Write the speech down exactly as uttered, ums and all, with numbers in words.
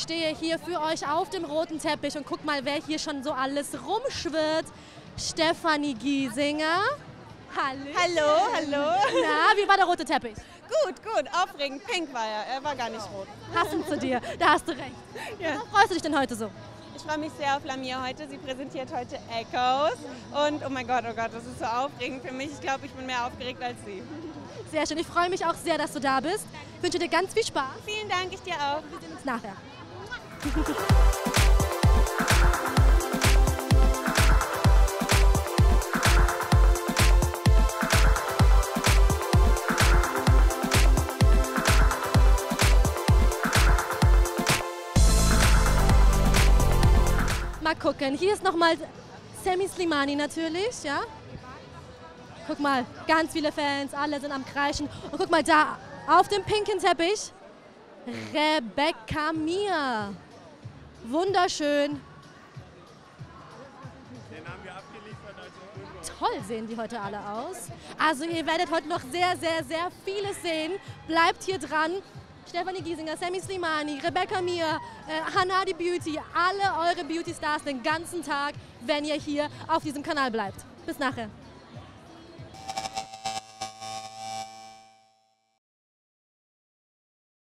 ich stehe hier für euch auf dem roten Teppich und guck mal, wer hier schon so alles rumschwirrt. Stefanie Giesinger. Hallo. Hallo, hallo. Na, wie war der rote Teppich? Gut, gut, aufregend. Pink war er, er war gar nicht rot. Passend zu dir, da hast du recht. Ja. Worauf freust du dich denn heute so? Ich freue mich sehr auf Lamia heute. Sie präsentiert heute Echoes. Und oh mein Gott, oh Gott, das ist so aufregend für mich. Ich glaube, ich bin mehr aufgeregt als sie. Sehr schön, ich freue mich auch sehr, dass du da bist. Ich wünsche dir ganz viel Spaß. Vielen Dank, ich dir auch. Wir sehen uns nachher. Mal gucken, hier ist nochmal Sami Slimani natürlich, ja? Guck mal, ganz viele Fans, alle sind am Kreischen. Und guck mal da, auf dem pinken Teppich, Rebecca Mir. Wunderschön. Den haben wir abgeliefert heute. Toll sehen die heute alle aus. Also ihr werdet heute noch sehr, sehr, sehr vieles sehen. Bleibt hier dran. Stefanie Giesinger, Sami Slimani, Rebecca Mir, äh, Hanadi Beauty, alle eure Beauty-Stars den ganzen Tag, wenn ihr hier auf diesem Kanal bleibt. Bis nachher.